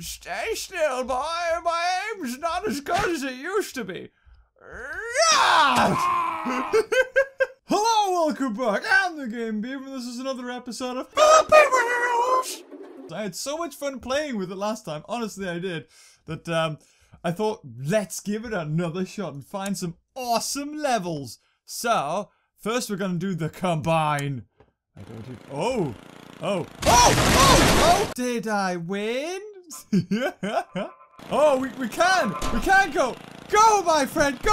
Stay still, boy. My aim's not as good as it used to be. Hello, welcome back. I'm TheGamingBeaver. This is another episode of Happy Wheels. I had so much fun playing with it last time. Honestly, I did. That I thought, let's give it another shot and find some awesome levels. So first, we're gonna do the combine. I don't do. Oh. Oh. Oh! Oh! Oh! Did I win? Oh, we can! We can go! Go, my friend! Go!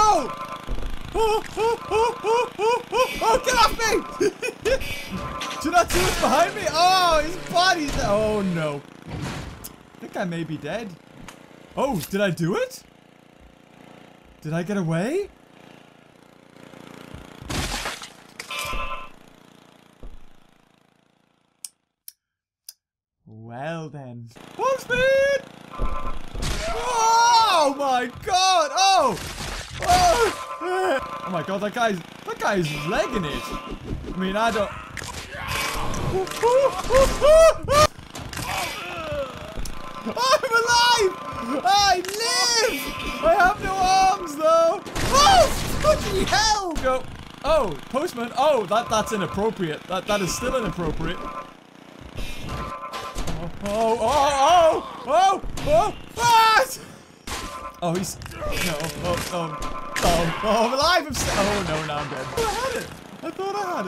Oh, oh, oh, oh, oh, oh. Oh, get off me! Do not see what's behind me? Oh, his body's... Oh, no. I think I may be dead. Oh, did I do it? Did I get away? Well then. Full speed! Oh my god! Oh! Oh! Oh my god, that guy's legging it. I mean, I don't... I'm alive! I live! I have no arms though! Oh! Fucking hell! Go! Oh, postman! Oh, that's inappropriate. That is still inappropriate. Oh, oh, oh, oh, oh, ah! Oh, he's, no, oh, oh, oh, oh, I'm alive, I'm still, oh, no, now I'm dead. Oh, I had it, I thought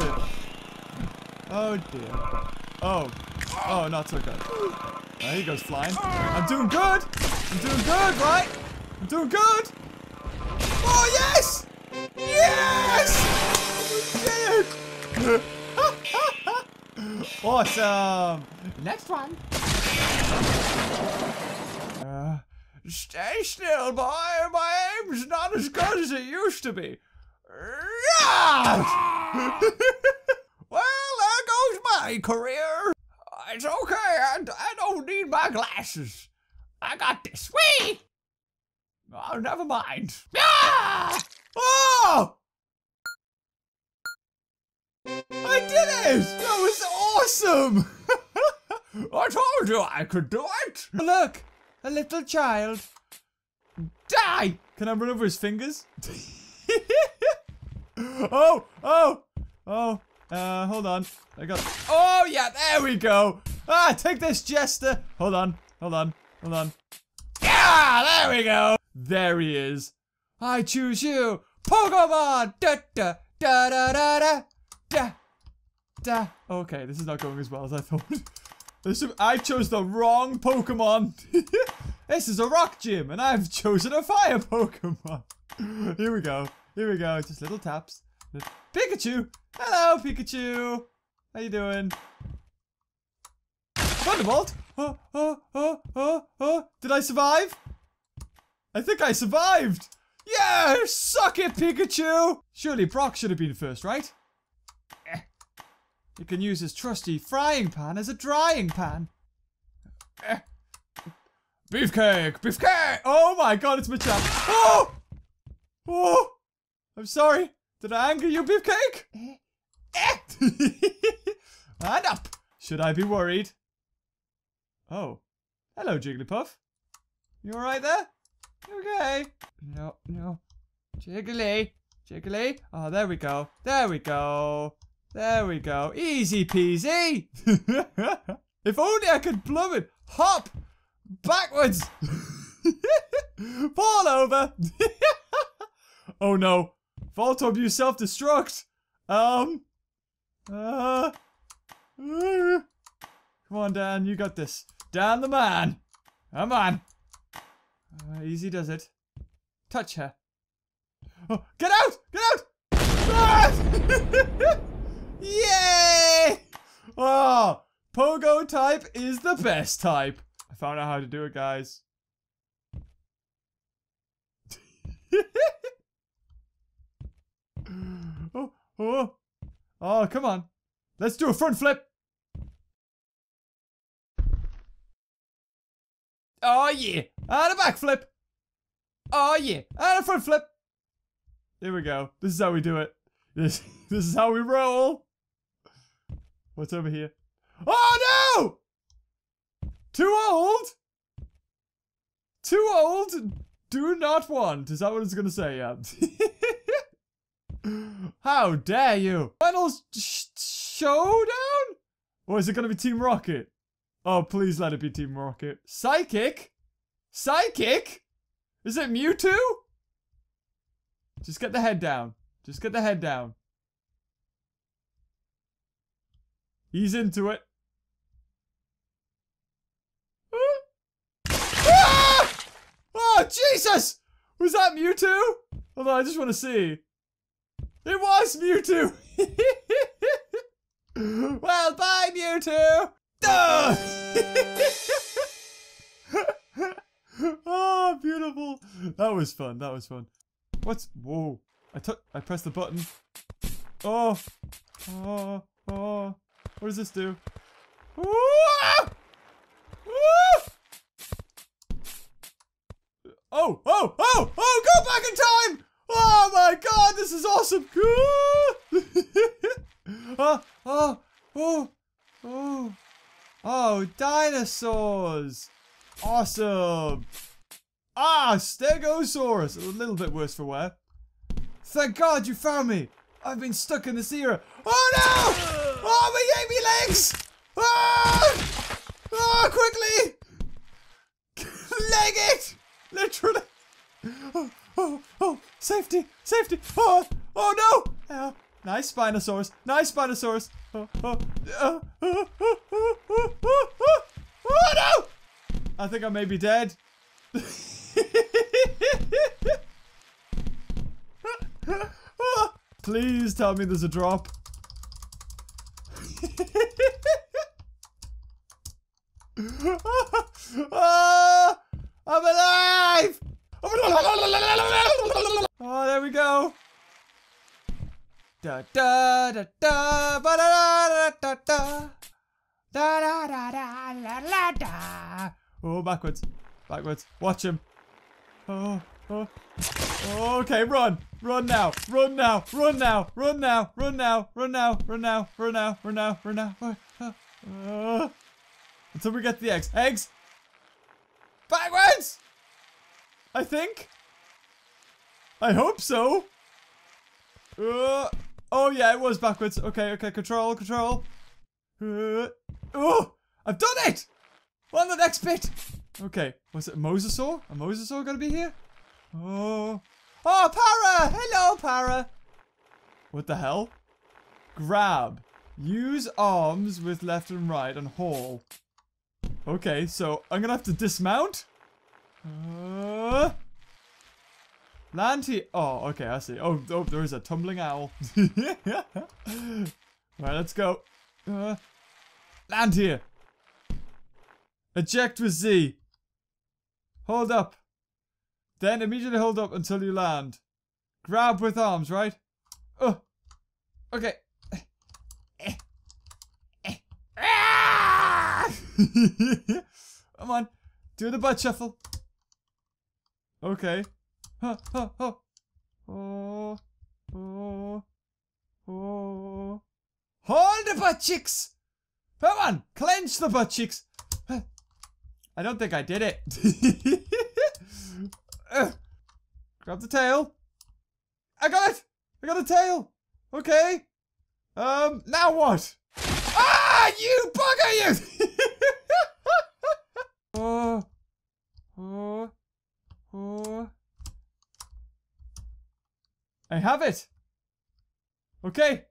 I had it. Oh, dear. Oh, oh, not so good. Oh, he goes flying. I'm doing good, right? I'm doing good. Oh, yes! Yes! We did it! Awesome! Next one! Stay still, boy! My aim's not as good as it used to be! Well, there goes my career! It's okay, I don't need my glasses! I got this! Whee! Oh, never mind! Ah! Oh! I did it! That was awesome! I told you I could do it! Look! A little child. Die! Can I run over his fingers? Oh! Oh! Oh! Hold on. I got... Oh, yeah! There we go! Ah! Take this, Jester! Hold on. Hold on. Hold on. Yeah! There we go! There he is. I choose you! Pokemon! Da da da da da da! Da, da. Okay, this is not going as well as I thought. I chose the wrong Pokemon. This is a rock gym, and I've chosen a fire Pokemon. Here we go. Here we go. Just little taps. Pikachu. Hello, Pikachu. How you doing? Thunderbolt. Oh, oh, oh, oh, oh. Did I survive? I think I survived. Yeah, suck it, Pikachu. Surely Brock should have been first, right? He can use his trusty frying pan as a drying pan. Beefcake! Beefcake! Oh my god, it's Machamp. Oh! Oh! I'm sorry. Did I anger you, Beefcake? And up! Should I be worried? Oh. Hello, Jigglypuff. You alright there? You okay? No, no. Jiggly. Jiggly. Oh, there we go. There we go. There we go. Easy peasy. If only I could blow it. Hop backwards. Fall over. Oh no. Fall to abuse self-destruct. Come on, Dan. You got this. Dan the man. Come on. Easy does it. Touch her. Oh, get out. Get out. Yay! Oh, Pogo type is the best type. I found out how to do it, guys. Oh, oh, oh, come on. Let's do a front flip. Oh, yeah. And a back flip. Oh, yeah. And a front flip. Here we go. This is how we do it. This is how we roll. What's over here? Oh no! Too old? Too old, do not want. Is that what it's gonna say? Yeah. How dare you? Final showdown? Or is it gonna be Team Rocket? Oh, please let it be Team Rocket. Psychic? Psychic? Is it Mewtwo? Just get the head down. Just get the head down. He's into it. Ah! Oh, Jesus! Was that Mewtwo? Hold on, I just want to see. It was Mewtwo! Well, bye, Mewtwo! Oh, beautiful. That was fun. That was fun. What's... Whoa. I pressed the button. Oh. Oh. Oh. What does this do? Whoa! Oh. Oh. Oh. Oh. Go back in time. Oh, my God. This is awesome. Oh. Oh. Oh. Oh. Oh, dinosaurs! Awesome! Ah, Stegosaurus! A little bit worse for wear. Thank God you found me! I've been stuck in this era. Oh no! Oh, my gamey legs! Ah! Oh, quickly! Leg it! Literally! Oh, oh, oh! Safety! Safety! Oh, oh no! Oh, nice Spinosaurus! Nice Spinosaurus! Oh, oh, oh, oh, oh, oh, oh, oh, oh, oh, no! I think I may be dead. Oh, please tell me there's a drop. Oh, I'm alive! Oh, there we go. Da da da da ba da da da da da da da da la la da. Oh, backwards, backwards. Watch him. Oh, oh. Okay, run, run now, run now, run now, run now, run now, run now, run now, run now, run now, run now. Until we get the eggs. Eggs. Backwards. I think. I hope so. Oh yeah, it was backwards. Okay, okay, control, control. Oh, I've done it! On the next bit! Okay, was it a Mosasaur? A Mosasaur gonna be here? Oh. Oh, Para! Hello, Para! What the hell? Grab. Use arms with left and right and haul. Okay, so I'm gonna have to dismount. Land here. Oh, okay, I see. Oh, oh, there is a tumbling owl. Right, let's go. Land here. Eject with Z. Hold up. Then immediately hold up until you land. Grab with arms, right? Oh. Okay. Come on. Do the butt shuffle. Okay. Oh, oh, oh, oh, oh, oh. Hold the butt cheeks! Come on, clench the butt cheeks! I don't think I did it. Grab the tail. I got it! I got the tail! Okay. Now what? Ah, you bugger you! Oh, oh, oh. I have it. Okay,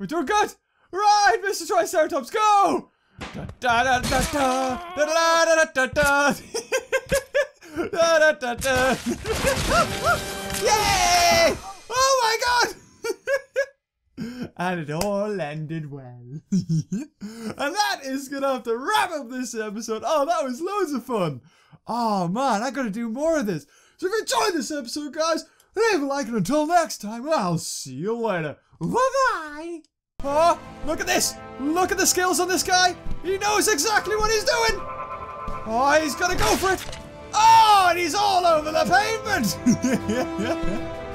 we're doing good. Right, Mr. Triceratops, go! Da da da da da da da da da da da da da. Yay! Oh my God! And it all ended well. And that is gonna have to wrap up this episode. Oh, that was loads of fun. Oh man, I gotta do more of this. So if you enjoyed this episode, guys, leave a like, and until next time, I'll see you later. Bye-bye! Oh, look at this! Look at the skills on this guy! He knows exactly what he's doing! Oh, he's gonna go for it! Oh, and he's all over the pavement!